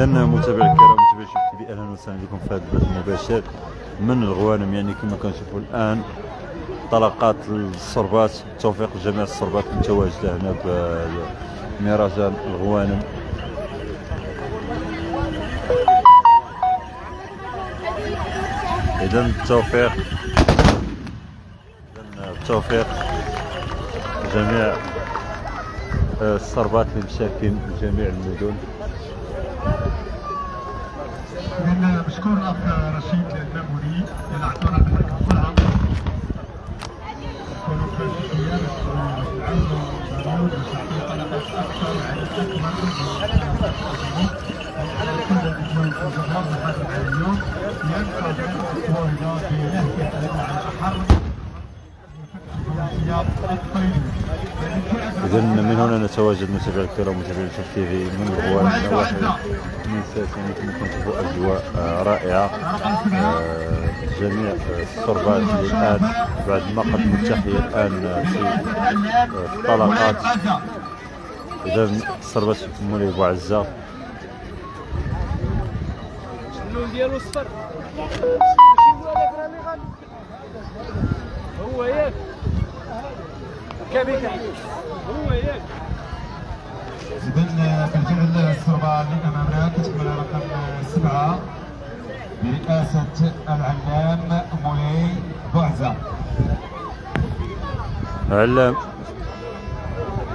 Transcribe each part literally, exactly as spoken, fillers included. اذا متابعي الكرام متابعي شوف تي في، اهلا وسهلا بكم في هذا البث المباشر من الغوانم. يعني كما كنشوفوا الان طلقات الصربات، توفيق جميع الصربات المتواجده هنا بمهرجان الغوانم. اذا التوفيق اذا التوفيق جميع الصربات اللي مشاركين جميع المدن. إذن بشكر الأخ رشيد الماموني اللي عطونا المركز الصعب. كونوا كويسين باش نعاونوا الجمهور باش نعطيو طلبات أكثر على أكبر الجمهور اليوم ينقل التبوريدة بنهجة تدل على الحرب والفتح الدبلوماسية. إذا من هنا نتواجد متابعي الكرام متابعي الشوف تي في من الغوانم نواحي الكنيسات. يعني كما كنشوفوا أجواء رائعة، جميع الصربات الآن بعد ما قدموا التحية الآن في الطلقات. إذا الصربات في مولاي بوعزة اللون ديالو صفر ماشي هو هذاك، راه اللي غادي هو ياك كابيتان هو ياك. إذا بالفعل الصربة اللي أمامنا كتحمل رقم سبعة برئاسة العلام مولاي بوعزة. علام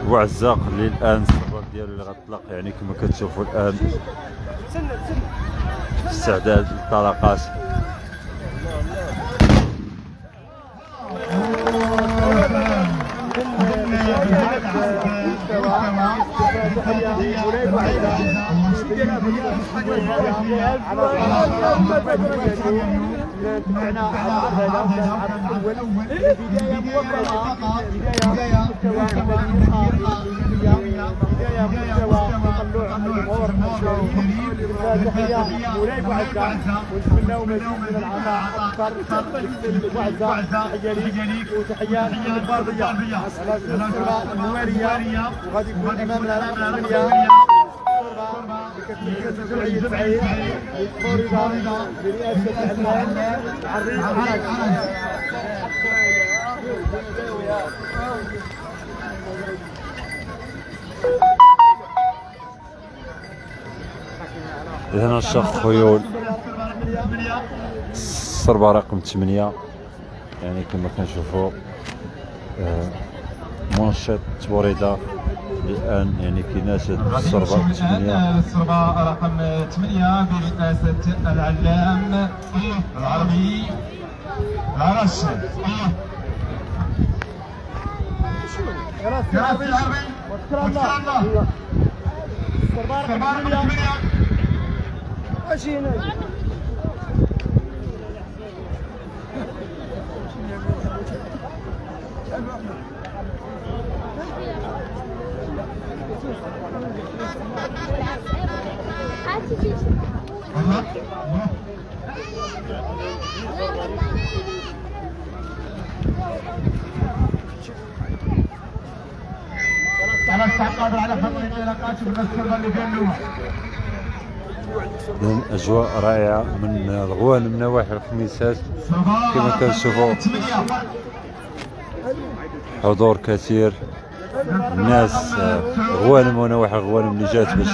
بوعزة اللي الآن الصربة ديالو اللي غتطلق، يعني كما كتشوفوا الآن في استعداد للطلقات. وغادي بكثير الجمعية الجمعية التبوريدة برئاسة العلام عريض عرج. إذا نشاط خيول الصربة رقم ثمانية، يعني كما كنشوفوا منشط التبوريدة الان يعني كناشد الصربة ثمانية. الصربة رقم ثمانية برئاسة العلام العربي العرش. العربي العربي الله. الصربة رقم ثمانية اجي هنا. إذن أجواء رائعة من الغوانم من نواحي الخميسات. كما كنشوفوا حضور كثير الناس غوانم ونواحي الغوانم اللي جات باش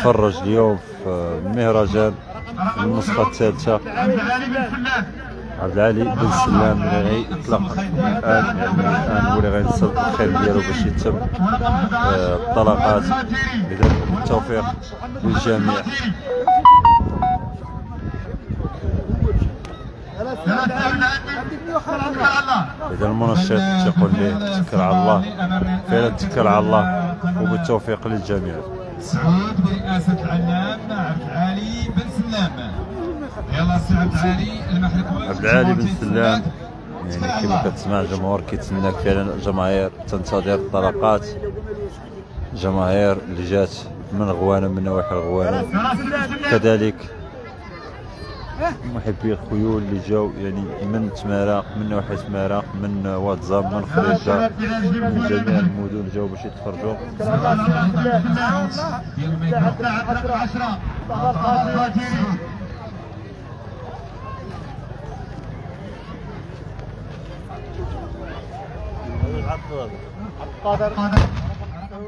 تفرج اليوم في المهرجان النسخة الثالثة. عبد العالي بن سلام اللي غيطلق الان، يعني الان هو اللي غينسب الخيل ديالو باش يتم الطلقات. اذا بالتوفيق للجميع. اذا المنشط تيقول ليه تكل على الله، فعلا تكل على الله، وبالتوفيق للجميع. سعود برئاسة العلام عبد العالي بن سلام. يلا سي عبد العالي المحرك. عبد العالي بن سلام يعني كما كتسمع الجمهور كيتسناك فعلا. الجماهير تنتظر الطلقات، الجماهير اللي جات من غوانم من نواحي الغوانم، كذلك محبي الخيول اللي جاو يعني من تماراق من نواحي تماراق من واتزام من خريجة من جميع المدن جاو باش يتفرجوا. عبد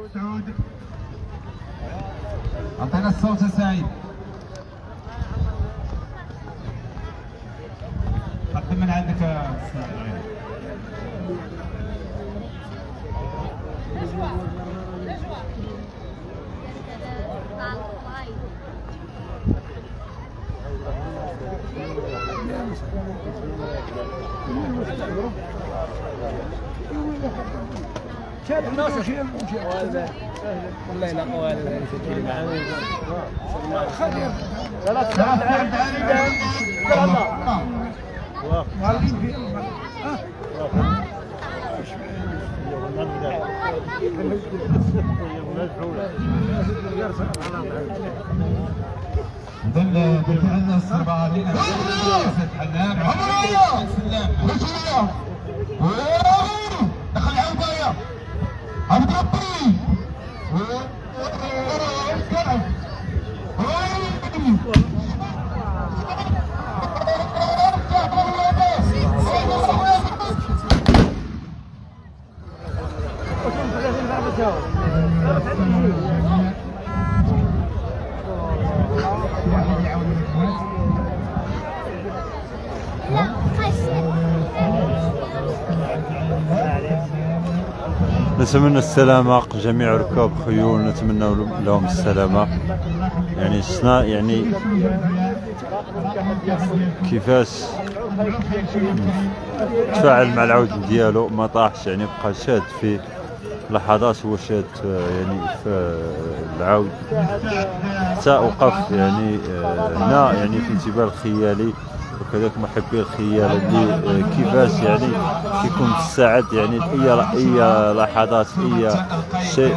السعود اعطينا الصوت السعيد. قدم من عندك السعيد. شاد الناس شيء والله والله لا قوال ولا شيء معانا خير ثلاث ساعات عاد عادي I'm not free! نتمنى السلامة جميع ركاب خيول، نتمنى لهم السلامة. يعني شنا يعني كيفاش تفاعل مع العود ديالو، ما طاحش يعني بقى شاد في لحظات، هو شاد يعني في العود حتى وقف يعني هنا يعني في جبال الخيالي. وكذلك محبي الخيال اللي كيفاش يعني كيكون السعد يعني اي اي لحظات اي شيء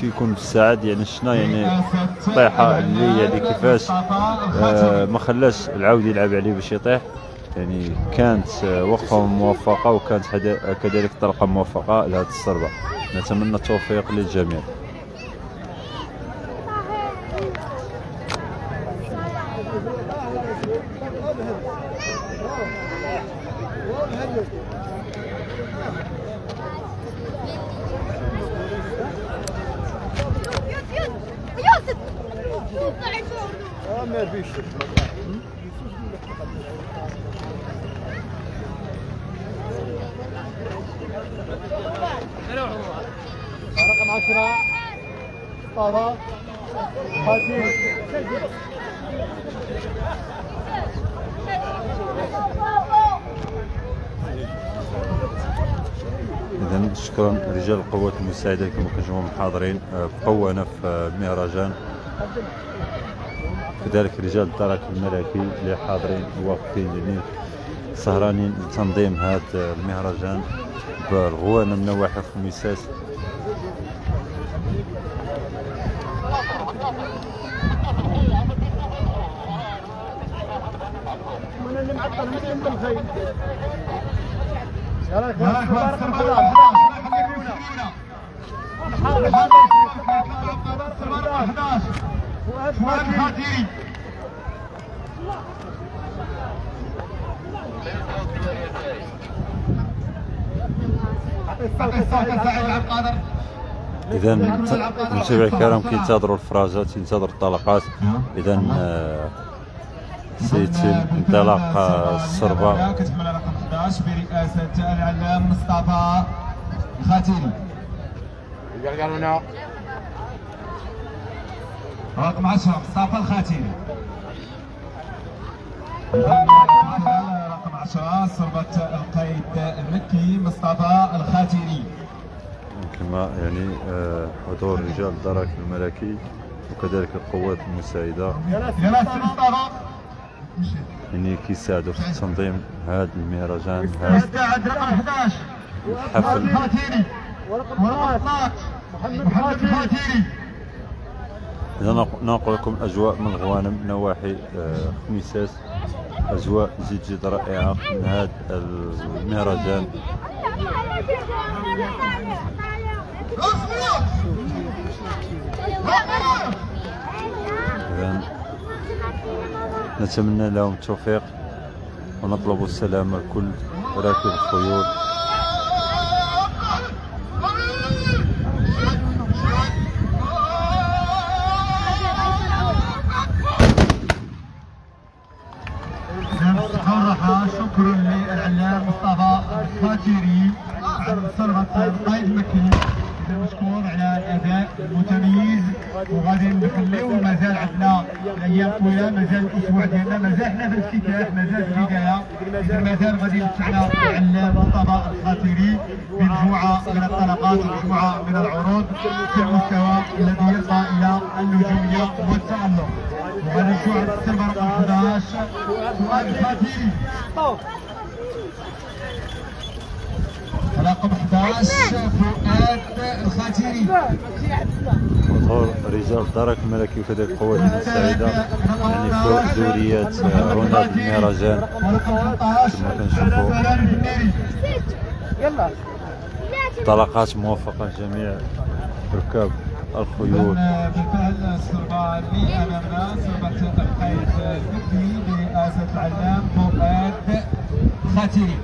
كيكون السعد يعني شنو يعني الطيحه اللي يعني كيفاش آه ما خلاش العود يلعب عليه باش يطيح. يعني كانت وقفهم موفقه وكانت كذلك طرقه موفقه لهذه الصربه. نتمنى التوفيق للجميع. رقم عشرة طارق خاتم إذا شكرا رجال القوات المساعدة كما كنتم حاضرين بقوة هنا في مهرجان، كذلك رجال الدرك الملكي اللي حاضرين واقفين يعني سهرانين لتنظيم هذا المهرجان بالغوانم من نواحي الخميسات. إذا المتابعين الكرام كينتظروا الفرازات، ينتظروا الطلقات. إذا سيتم انطلاق الصربة كتحمل رقم احد عشر برئاسة العلام مصطفى الخاتيري. رقم عشرة مصطفى الخاتيري. رقم عشرة صربة القيد المكي مصطفى الخاتيري. كما يعني حضور رجال الدرك الملكي وكذلك القوات المساعدة يعني كيساعدوا في تنظيم هذا المهرجان هذا الحفل. إذا ننقل لكم أجواء من الغوانم نواحي خميسات، أجواء جد جد رائعة من هذا المهرجان. الشبان، نتمنى لهم التوفيق ونطلب السلامة لكل راكب الخيول. صراحة شكرا للإعلام مصطفى الخاتيري عن صرغة القائد مكي، مشكور على الاداء المتميز، وغادي نخليو مازال عندنا ايام طويله، مازال الاسبوع ديالنا، مازال حنا في الافتتاح، مازال في البدايه، مازال غادي يمتعنا العلام مصطفى الخاتيري بمجموعه من الطلقات ومجموعه من العروض في المستوى الذي يرقى الى النجوميه والتالق. وغادي نمشيو على السلمه رقم احد عشر فؤاد الخاتيري رقم احد عشر فؤاد الخاتيري. وظهور رجال الدرك الملكي وكذلك القوات المساعده، يعني فوق دوريات رونالد المهرجان كما كنشوفوا. انطلاقات موفقه لجميع ركاب الخيول. بالفعل الصربه اللي امامنا صربه القائد الفكري برئاسه العلام فؤاد الخاتيري.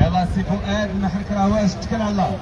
يلا سي فؤاد محرك رواش تكل على الله.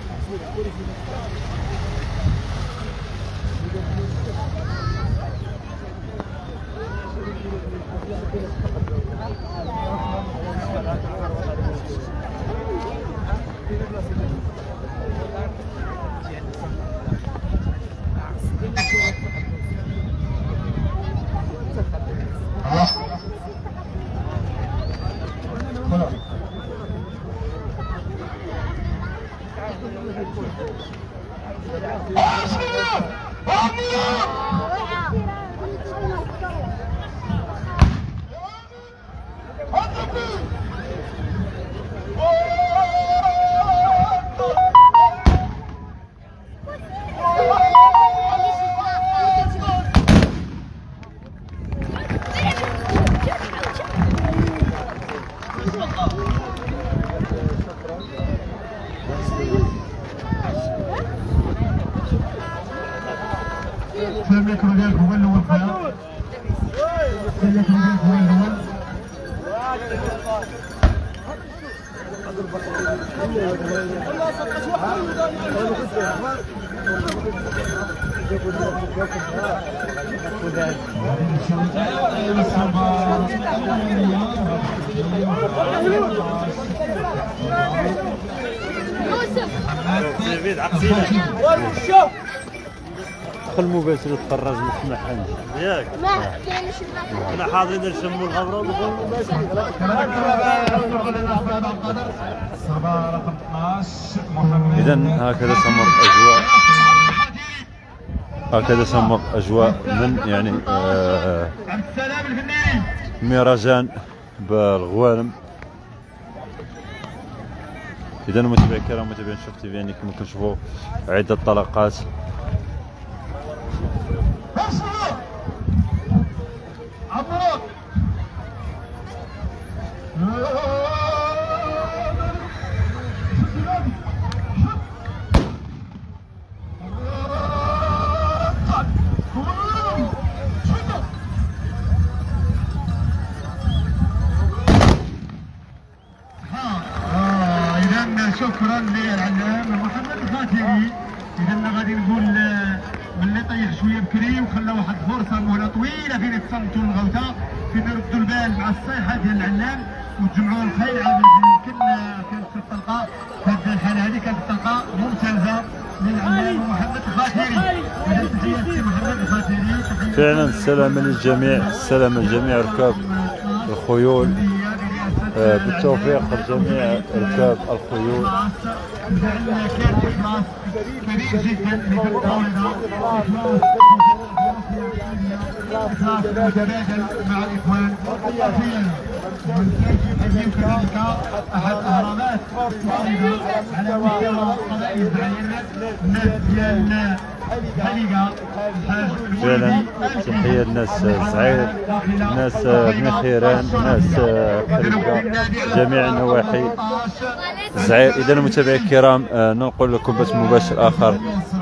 دخل مباشر وتفرج من السماحان ياك؟ ما كاينش الباقي، حنا حاضرين نشموا الخضره ودخل مباشر. إذا هكذا تمر الأجواء، هكذا تمر أجواء من يعني آه مهرجان بالغوانم. إذا متابعي الكرام متابعين شوف تي في، يعني كما كتشوفوا عدة طلقات. شكرا للعلام محمد الخاتيري. اذا غادي نقول ملي طيح شويه بكري وخلى واحد الفرصه مهله طويله فين تصمتوا الغوته، فين ردوا البال مع الصيحه ديال العلام وتجمعوا الخيعه. يمكن كانت الطلقه في الحاله هذه، كانت الطلقه ممتازه للعلام محمد الخاتيري. اذا تحيه محمد الخاتيري فعلا. السلامه للجميع، السلامه لجميع ركاب الخيول، بالتوفيق لجميع ركاب الخيول. فعلا تحية الناس سعيد، الناس بن خيران، الناس قريبة، جميع نواحي زعير. إذا متابعي الكرام ننقل لكم بث مباشر آخر.